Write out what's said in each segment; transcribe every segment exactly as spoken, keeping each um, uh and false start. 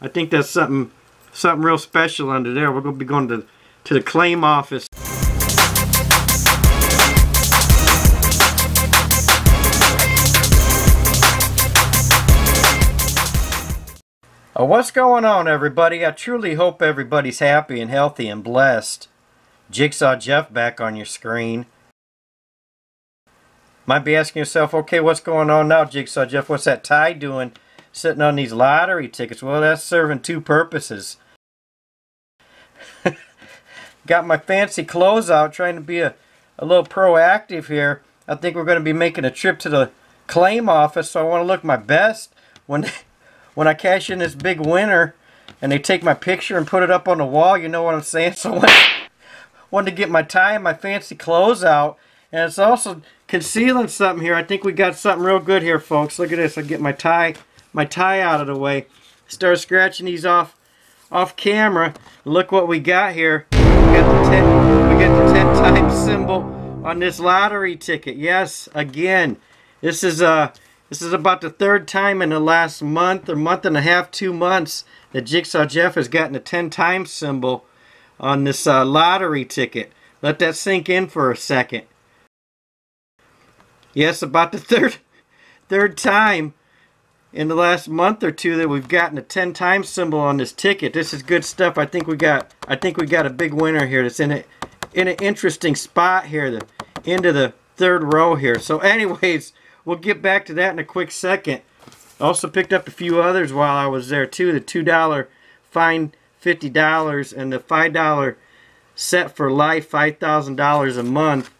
I think that's something something real special under there. We're going to be going to, to the claim office. Oh, what's going on, everybody? I truly hope everybody's happy and healthy and blessed. Jigsaw Jeff back on your screen. Might be asking yourself, okay, what's going on now, Jigsaw Jeff? What's that tie doing sitting on these lottery tickets? Well, that's serving two purposes. Got my fancy clothes out, trying to be a, a little proactive here. I think we're going to be making a trip to the claim office, so I want to look my best when, when I cash in this big winner and they take my picture and put it up on the wall. You know what I'm saying? So I wanted, wanted to get my tie and my fancy clothes out. And it's also concealing something here. I think we got something real good here, folks. Look at this. I get my tie, my tie out of the way. Start scratching these off, off camera. Look what we got here. We got the ten, we got the ten times symbol on this lottery ticket. Yes, again, this is uh, this is about the third time in the last month, or month and a half, two months, that Jigsaw Jeff has gotten a ten times symbol on this uh, lottery ticket. Let that sink in for a second. Yes, about the third third time in the last month or two that we've gotten a ten times symbol on this ticket. This is good stuff. I think we got I think we got a big winner here that's in a in an interesting spot here, the end of the third row here. So anyways, we'll get back to that in a quick second. Also picked up a few others while I was there too. The two dollar fine fifty dollars and the five dollar set for life, five thousand dollars a month,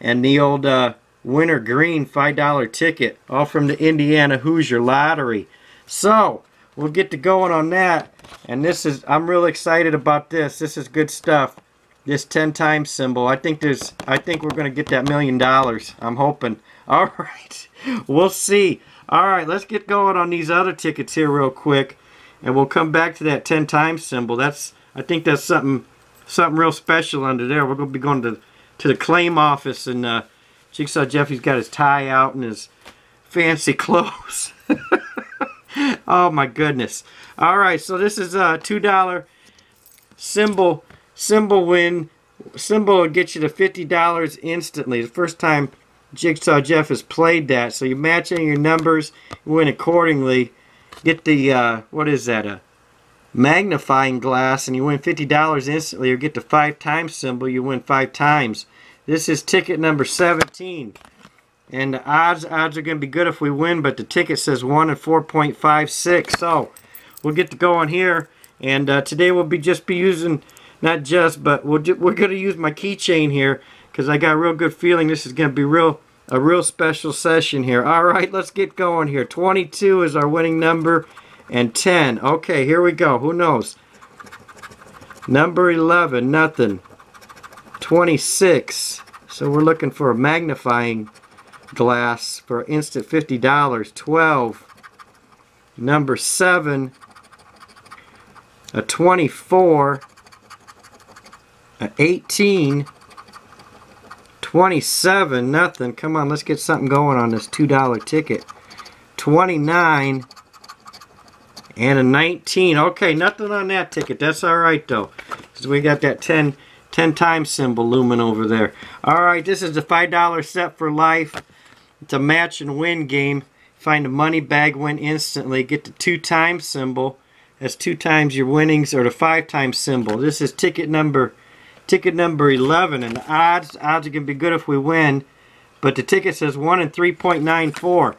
and the old uh winter green five dollar ticket, all from the Indiana Hoosier lottery. So we'll get to going on that, and this is, I'm real excited about this. This is good stuff, this ten times symbol. I think there's, I think we're going to get that million dollars. I'm hoping. All right, we'll see. All right, let's get going on these other tickets here real quick, and we'll come back to that ten times symbol. That's, I think that's something something real special under there. We're going to be going to, to the claim office, and uh Jigsaw Jeffy's got his tie out and his fancy clothes. Oh my goodness. Alright, so this is a two dollar symbol symbol win. Symbol will get you to fifty dollars instantly. The first time Jigsaw Jeff has played that. So you match in your numbers, you win accordingly. Get the, uh, what is that, a magnifying glass, and you win fifty dollars instantly, or get the five times symbol, you win five times. This is ticket number seventeen, and the odds odds are going to be good if we win, but the ticket says one in four point five six, so we'll get to going here. And uh, today we'll be just be using, not just, but we'll do, we're going to use my keychain here, because I got a real good feeling this is going to be real a real special session here. All right, let's get going here. twenty-two is our winning number, and ten. Okay, here we go. Who knows? Number eleven, nothing. twenty-six, so we're looking for a magnifying glass for instant fifty dollars. twelve, number seven, a twenty-four, a eighteen, twenty-seven, nothing. Come on, let's get something going on this two dollar ticket. twenty-nine, and a nineteen. Okay, nothing on that ticket. That's all right, though, because we got that ten ten times symbol looming over there. Alright, this is the five dollar set for life. It's a match and win game. Find a money bag, win instantly. Get the two times symbol. That's two times your winnings, or the five times symbol. This is ticket number ticket number eleven, and the odds odds are going to be good if we win, but the ticket says one in three point nine four.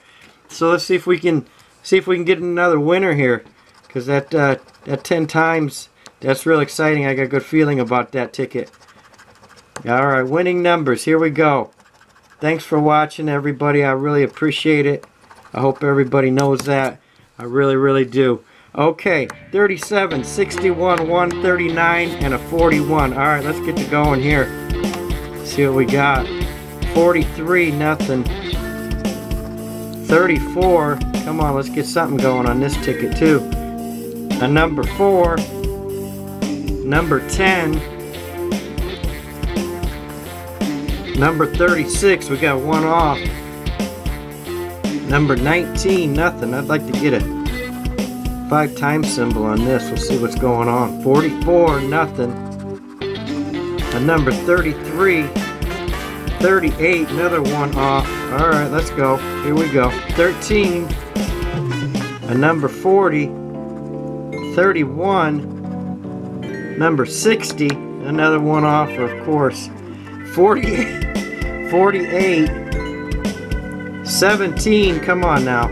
So let's see if we can see if we can get another winner here, because that uh, that ten times, that's real exciting. I got a good feeling about that ticket. Alright, winning numbers. Here we go. Thanks for watching, everybody. I really appreciate it. I hope everybody knows that. I really, really do. Okay, thirty-seven, sixty-one, one thirty-nine, and a forty-one. Alright, let's get to going here. Let's see what we got. forty-three, nothing. thirty-four. Come on, let's get something going on this ticket, too. A number four. Number ten, number thirty-six, we got one off. Number nineteen, nothing. I'd like to get a buck time symbol on this. We'll see what's going on. forty-four, nothing. A number thirty-three. thirty-eight, another one off. All right, let's go. Here we go. thirteen. A number forty. thirty-one. Number sixty. Another one off, of course. forty-eight. forty-eight. seventeen. Come on now.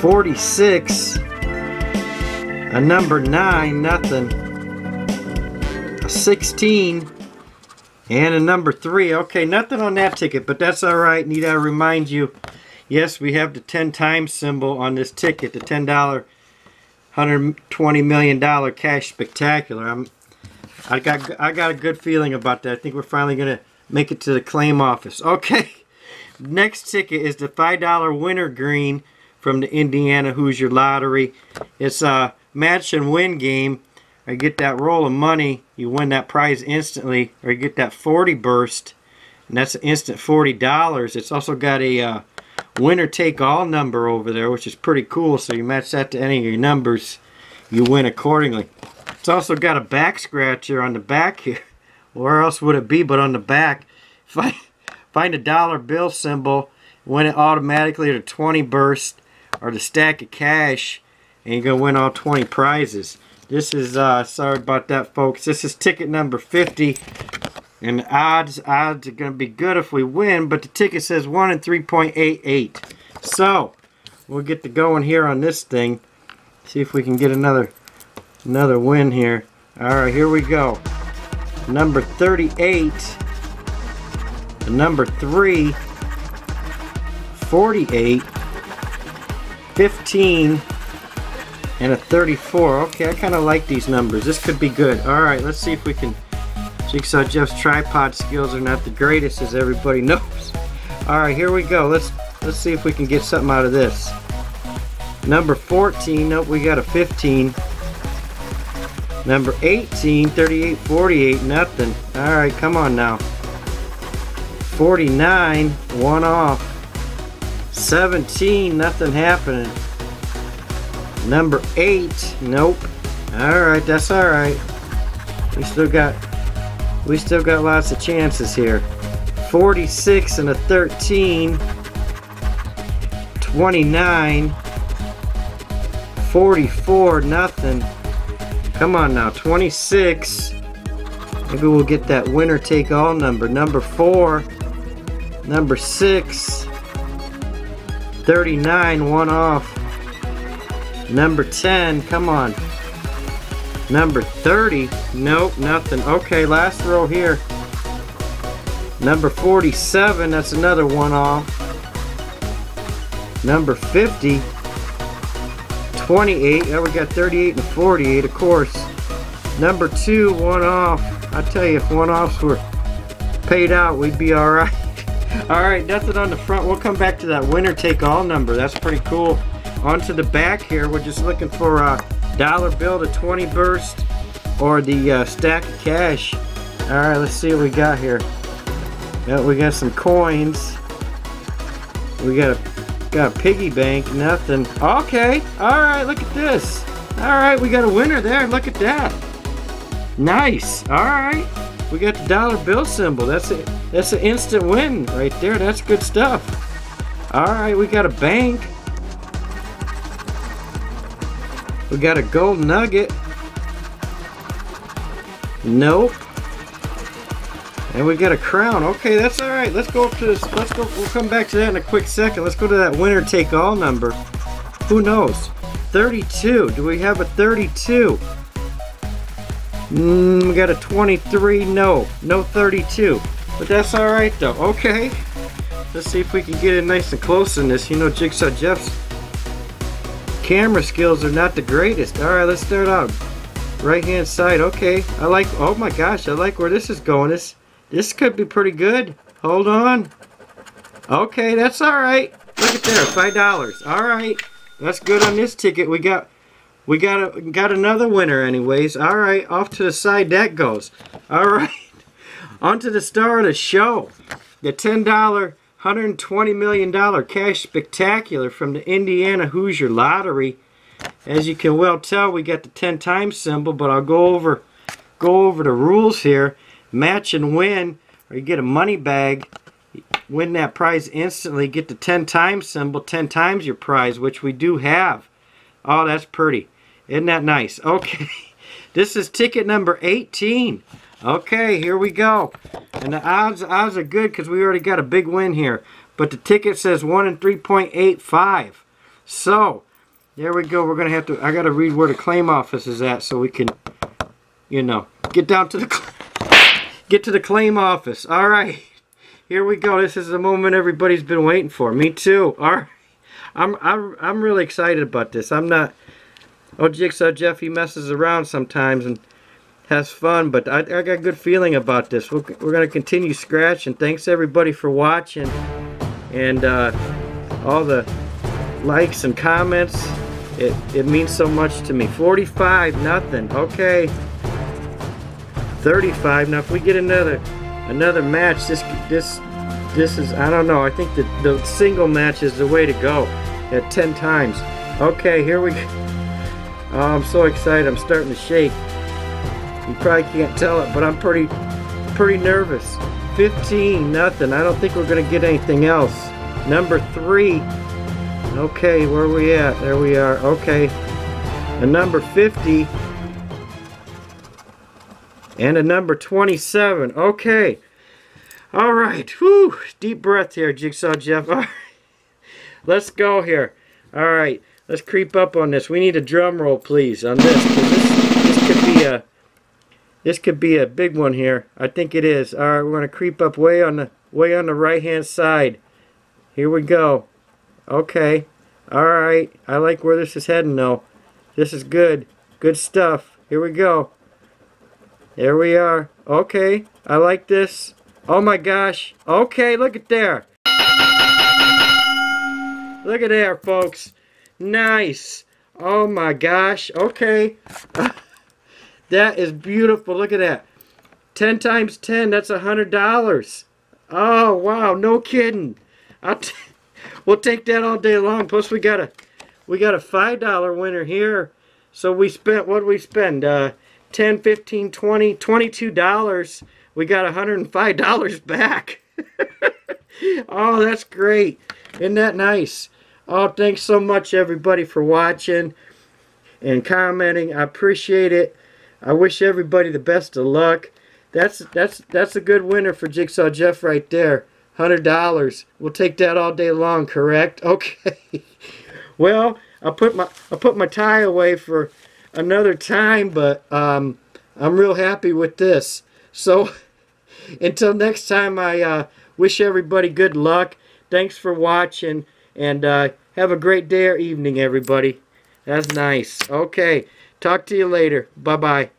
forty-six, a number nine, nothing, a sixteen, and a number three. Okay, nothing on that ticket, but that's all right. Need I remind you, yes, we have the ten times symbol on this ticket, the ten dollar, one hundred twenty million dollar cash spectacular. I'm, I got, I got a good feeling about that. I think we're finally going to make it to the claim office. Okay, next ticket is the five dollar wintergreen from the Indiana Hoosier lottery. It's a match and win game. I get that roll of money, you win that prize instantly, or you get that forty burst, and that's an instant forty dollars. It's also got a uh, winner take all number over there, which is pretty cool. So you match that to any of your numbers, you win accordingly. It's also got a back scratcher on the back here. Where else would it be but on the back? Find, find a dollar bill symbol, win it automatically, the twenty burst, or the stack of cash, and you're gonna win all twenty prizes. This is uh sorry about that, folks. This is ticket number fifty, and the odds odds are gonna be good if we win, but the ticket says one and three point eight eight. So we'll get to going here on this thing. See if we can get another another win here. Alright, here we go. Number thirty-eight, number three, forty-eight, fifteen, and a thirty-four. Okay, I kind of like these numbers. This could be good. All right, let's see if we can. Jigsaw Jeff's tripod skills are not the greatest, as everybody knows. All right, here we go. Let's let's see if we can get something out of this. Number fourteen. Nope, we got a fifteen. Number eighteen. thirty-eight, forty-eight, nothing. All right, come on now. forty-nine. One off. seventeen, nothing happening. Number eight, nope. All right, that's all right. We still got, we still got lots of chances here. forty-six and a thirteen. twenty-nine. forty-four, nothing. Come on now, twenty-six. Maybe we'll get that winner take all number. Number four. Number six. thirty-nine, one off. Number ten, come on. Number thirty, nope, nothing. Okay, last row here. Number forty-seven, that's another one off. Number fifty, twenty-eight, now we got thirty-eight and forty-eight, of course. Number two, one off. I tell you, if one offs were paid out, we'd be all right. Alright, nothing on the front. We'll come back to that winner take all number. That's pretty cool. On to the back here. We're just looking for a dollar bill to twenty burst or the uh, stack of cash. Alright, let's see what we got here. Yeah, we got some coins. We got a, got a piggy bank. Nothing. Okay. Alright, look at this. Alright, we got a winner there. Look at that. Nice. Alright. We got the dollar bill symbol. That's it. That's an instant win right there. That's good stuff. All right, we got a bank. We got a gold nugget. Nope. And we got a crown. Okay, that's all right. Let's go up to this. Let's go. We'll come back to that in a quick second. Let's go to that winner take all number. Who knows? thirty-two. Do we have a thirty-two? Mm, we got a twenty-three. No. No thirty-two. But that's alright though. Okay. Let's see if we can get it nice and close in this. You know, Jigsaw Jeff's camera skills are not the greatest. Alright, let's start out. Right hand side. Okay. I like, oh my gosh, I like where this is going. This this could be pretty good. Hold on. Okay, that's alright. Look at there, five dollars. Alright. That's good on this ticket. We got we got a, got another winner anyways. Alright, off to the side that goes. Alright. On to the star of the show, the ten dollar, one hundred twenty million dollar cash spectacular from the Indiana Hoosier lottery. As you can well tell, we got the ten times symbol, but I'll go over go over the rules here. Match and win, or you get a money bag, win that prize instantly, get the ten times symbol, ten times your prize, which we do have. Oh, that's pretty. Isn't that nice? Okay, this is ticket number eighteen. Okay, here we go. And the odds, odds are good because we already got a big win here. But the ticket says one in three point eight five. So, there we go. We're going to have to, I got to read where the claim office is at so we can, you know, get down to the, get to the claim office. All right, here we go. This is the moment everybody's been waiting for. Me too. All right. I'm, I'm, I'm really excited about this. I'm not, oh, Jigsaw Jeff, he messes around sometimes and has fun, but I, I got a good feeling about this. We're, we're going to continue scratching. Thanks, everybody, for watching and uh, all the likes and comments. It, it means so much to me. forty-five, nothing. Okay. thirty-five. Now, if we get another another match, this this... This is, I don't know, I think the, the single match is the way to go at ten times. Okay, here we go. Oh, I'm so excited. I'm starting to shake. You probably can't tell it, but I'm pretty pretty nervous. fifteen, nothing. I don't think we're going to get anything else. Number three. Okay, where are we at? There we are. Okay. And number fifty. And a number twenty-seven. Okay. All right, whew, deep breath here, Jigsaw Jeff. All right. Let's go here. All right, let's creep up on this. We need a drum roll, please, on this. This, this could be a, this could be a big one here. I think it is. All right, we're gonna creep up way on the way on the right-hand side. Here we go. Okay. All right. I like where this is heading though. This is good. Good stuff. Here we go. There we are. Okay. I like this. Oh my gosh. Okay, look at there. Look at there, folks. Nice. Oh my gosh. Okay. That is beautiful. Look at that. ten times ten, that's one hundred dollars. Oh, wow. No kidding. I'll t we'll take that all day long. Plus, we got a we got a five dollar winner here. So we spent, what did we spend? Uh, ten, fifteen, twenty, twenty-two dollars. We got one hundred five dollars back. Oh, that's great. Isn't that nice? Oh, thanks so much, everybody, for watching and commenting. I appreciate it. I wish everybody the best of luck. That's that's that's a good winner for Jigsaw Jeff right there. one hundred dollars. We'll take that all day long, correct? Okay. Well, I'll put my I'll put my tie away for another time, but um, I'm real happy with this. So, until next time, I uh, wish everybody good luck. Thanks for watching, and uh, have a great day or evening, everybody. That's nice. Okay, talk to you later. Bye-bye.